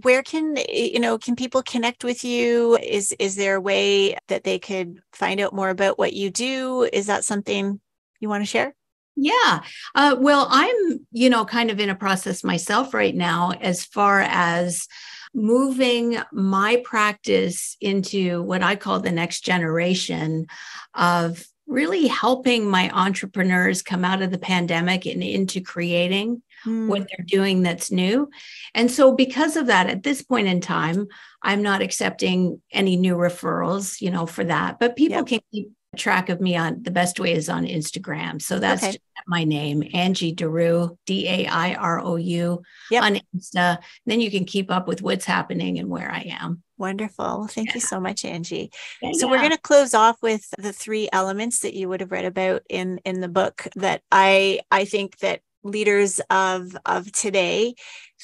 where can, you know, can people connect with you? Is, is there a way that they could find out more about what you do? Is that something you want to share? Yeah. Uh, well, I'm, you know, kind of in a process myself right now, as far as moving my practice into what I call the next generation of really helping my entrepreneurs come out of the pandemic and into creating mm. what they're doing that's new. And so because of that, at this point in time, I'm not accepting any new referrals, you know, for that, but people yep. can keep track of me on the best way is on Instagram. So that's okay. my name, Angie Dairou, D A I R O U yep. on Insta. Then you can keep up with what's happening and where I am. Wonderful. Thank yeah. you so much, Angie. Yeah, so yeah. we're going to close off with the three elements that you would have read about in, in the book that I, I think that leaders of, of today,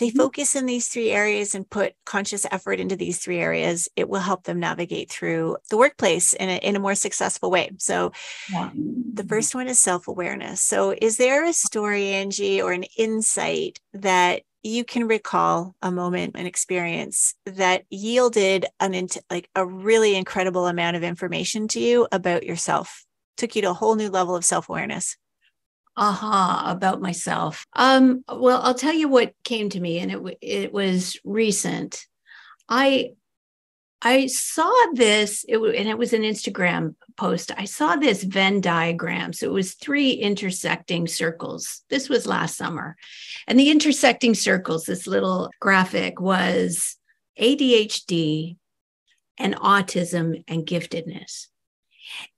they focus in these three areas and put conscious effort into these three areas. It will help them navigate through the workplace in a, in a more successful way. So yeah. the first one is self-awareness. So is there a story, Angie, or an insight that you can recall, a moment, an experience that yielded an int- like a really incredible amount of information to you about yourself, took you to a whole new level of self-awareness? Aha, uh-huh, about myself. Um, well, I'll tell you what came to me, and it it was recent. I I saw this, it, and it was an Instagram post. I saw this Venn diagram. So it was three intersecting circles. This was last summer. And the intersecting circles, this little graphic, was A D H D and autism and giftedness.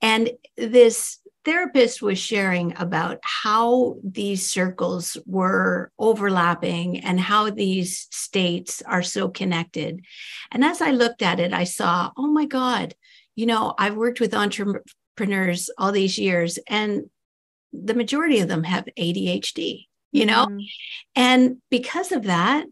And this therapist was sharing about how these circles were overlapping and how these states are so connected. And as I looked at it, I saw, oh my God, you know, I've worked with entrepreneurs all these years, and the majority of them have A D H D. you know? Mm-hmm. And because of that,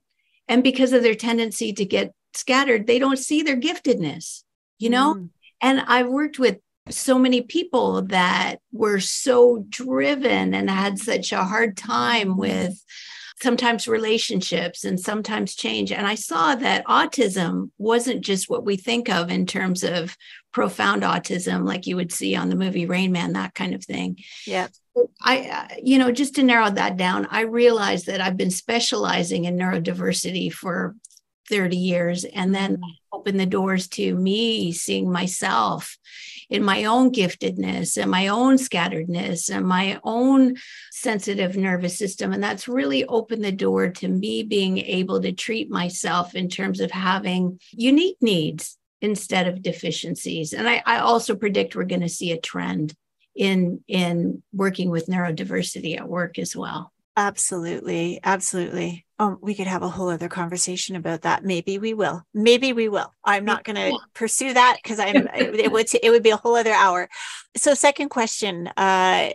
and because of their tendency to get scattered, they don't see their giftedness, you know? Mm-hmm. And I've worked with so many people that were so driven and had such a hard time with sometimes relationships and sometimes change. And I saw that autism wasn't just what we think of in terms of profound autism, like you would see on the movie Rain Man, that kind of thing. Yeah. I, you know, just to narrow that down, I realized that I've been specializing in neurodiversity for thirty years. And then opened the doors to me seeing myself in my own giftedness and my own scatteredness and my own sensitive nervous system. And that's really opened the door to me being able to treat myself in terms of having unique needs instead of deficiencies. And I, I also predict we're going to see a trend in, in working with neurodiversity at work as well. Absolutely. Absolutely. Oh, we could have a whole other conversation about that. Maybe we will. Maybe we will. I'm not going to pursue that because I'm, it would, it would be a whole other hour. So second question, uh,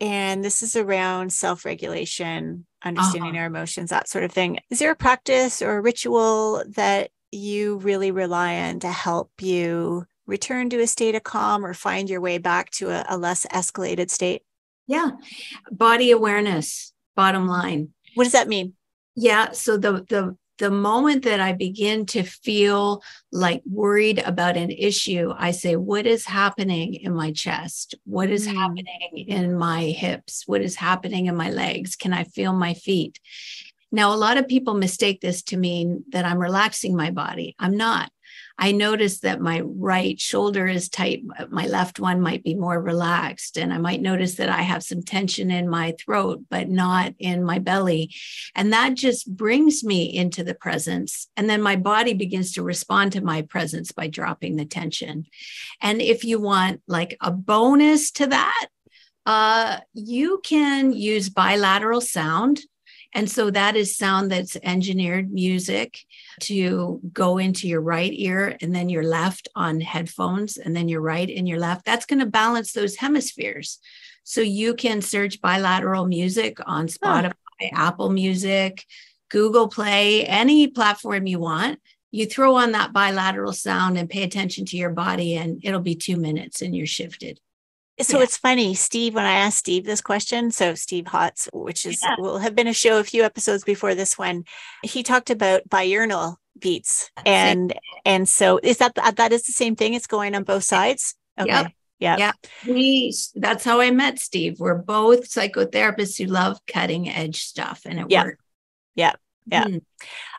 and this is around self-regulation, understanding uh-huh. our emotions, that sort of thing. Is there a practice or a ritual that you really rely on to help you return to a state of calm or find your way back to a, a less escalated state? Yeah. Body awareness. Bottom line. What does that mean? Yeah. So the, the, the moment that I begin to feel like worried about an issue, I say, what is happening in my chest? What is mm. happening in my hips? What is happening in my legs? Can I feel my feet? Now, a lot of people mistake this to mean that I'm relaxing my body. I'm not. I notice that my right shoulder is tight. My left one might be more relaxed. And I might notice that I have some tension in my throat, but not in my belly. And that just brings me into the presence. And then my body begins to respond to my presence by dropping the tension. And if you want like a bonus to that, uh, you can use bilateral sound. And so that is sound that's engineered music to go into your right ear and then your left on headphones and then your right and your left. That's going to balance those hemispheres. So you can search bilateral music on Spotify, oh. Apple Music, Google Play, any platform you want. You throw on that bilateral sound and pay attention to your body and it'll be two minutes and you're shifted. So yeah. It's funny, Steve, when I asked Steve this question, so Steve Hotz, which is yeah. will have been a show a few episodes before this one, he talked about diurnal beats. And same. and so is that that is the same thing? It's going on both sides? Okay. Yep. Yep. Yeah. We that's how I met Steve. We're both psychotherapists who love cutting edge stuff and it yep. worked. Yeah. Yeah. Mm.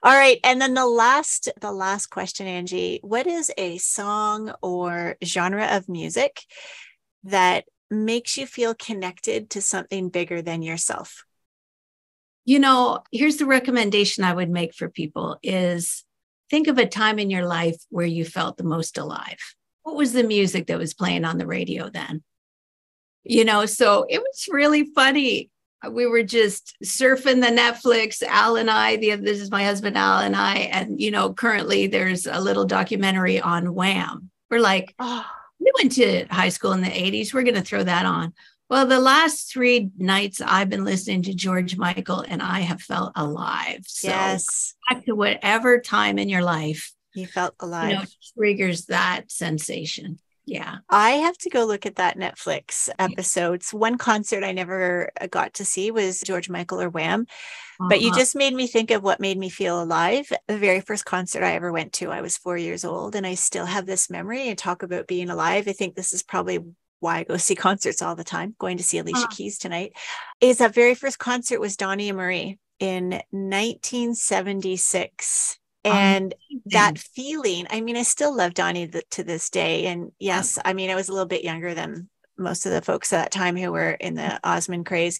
All right. And then the last, the last question, Angie, what is a song or genre of music that makes you feel connected to something bigger than yourself? You know, here's the recommendation I would make for people is think of a time in your life where you felt the most alive. What was the music that was playing on the radio then? You know, so it was really funny. We were just surfing the Netflix, Al and I, the, this is my husband, Al and I, and, you know, currently there's a little documentary on Wham. We're like, oh, we went to high school in the eighties. We're going to throw that on. Well, the last three nights I've been listening to George Michael and I have felt alive. So yes. Back to whatever time in your life you felt alive, you know, triggers that sensation. Yeah. I have to go look at that Netflix episodes. One concert I never got to see was George Michael or Wham, uh-huh. but you just made me think of what made me feel alive. The very first concert I ever went to, I was four years old and I still have this memory. And talk about being alive. I think this is probably why I go see concerts all the time, going to see Alicia uh-huh. Keys tonight, is that very first concert was Donnie and Marie in nineteen seventy-six. And that feeling, I mean, I still love Donnie the, to this day. And yes, I mean, I was a little bit younger than most of the folks at that time who were in the Osmond craze.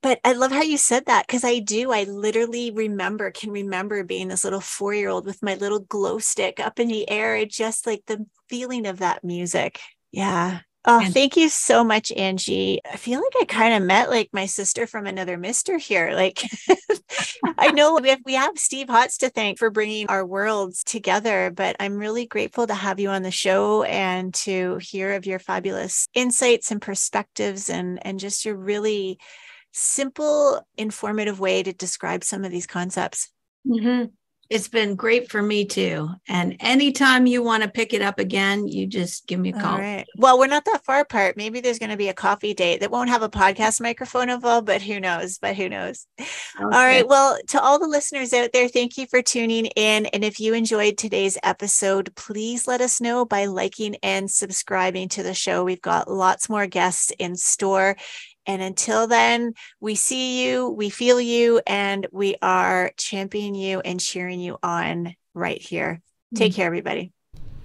But I love how you said that because I do. I literally remember, can remember being this little four-year-old with my little glow stick up in the air. Just like the feeling of that music. Yeah. Oh, thank you so much, Angie. I feel like I kind of met like my sister from another mister here. Like, I know we have, we have Steve Hotz to thank for bringing our worlds together, but I'm really grateful to have you on the show and to hear of your fabulous insights and perspectives and, and just your really simple, informative way to describe some of these concepts. Mm-hmm. It's been great for me too. And anytime you want to pick it up again, you just give me a call. All right. Well, we're not that far apart. Maybe there's going to be a coffee date that won't have a podcast microphone involved, but who knows, but who knows. Okay. All right. Well, to all the listeners out there, thank you for tuning in. And if you enjoyed today's episode, please let us know by liking and subscribing to the show. We've got lots more guests in store. And until then, we see you, we feel you, and we are championing you and cheering you on right here. Take care, everybody.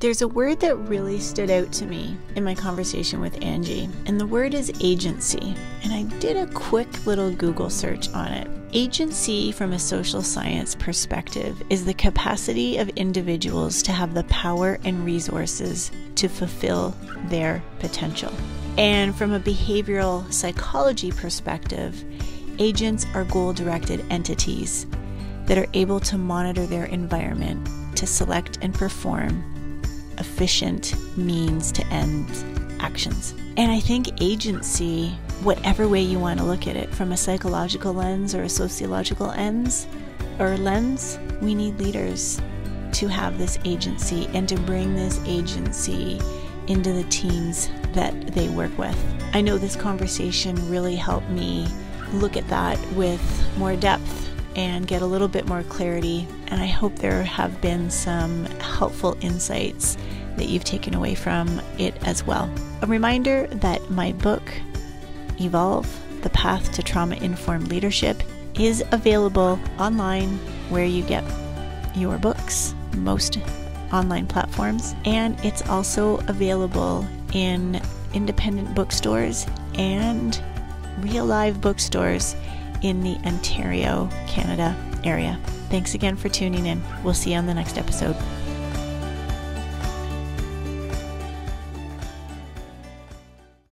There's a word that really stood out to me in my conversation with Angie, and the word is agency. And I did a quick little Google search on it. Agency, from a social science perspective, is the capacity of individuals to have the power and resources to fulfill their potential. And from a behavioral psychology perspective, agents are goal-directed entities that are able to monitor their environment to select and perform efficient means to end actions. And I think agency, whatever way you want to look at it, from a psychological lens or a sociological lens or lens, we need leaders to have this agency and to bring this agency into the teams that they work with. I know this conversation really helped me look at that with more depth and get a little bit more clarity. And I hope there have been some helpful insights that you've taken away from it as well. A reminder that my book, Evolve, The Path to Trauma-Informed Leadership, is available online where you get your books, most online platforms, and it's also available in independent bookstores and real live bookstores in the Ontario, Canada area. Thanks again for tuning in. We'll see you on the next episode.